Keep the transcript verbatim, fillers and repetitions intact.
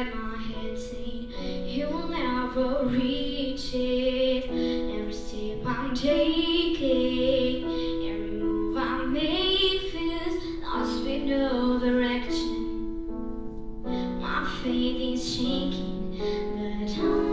inside my head saying you'll never reach it. Every step I'm taking, every move I make feels lost with no direction. My faith is shaking, but I'm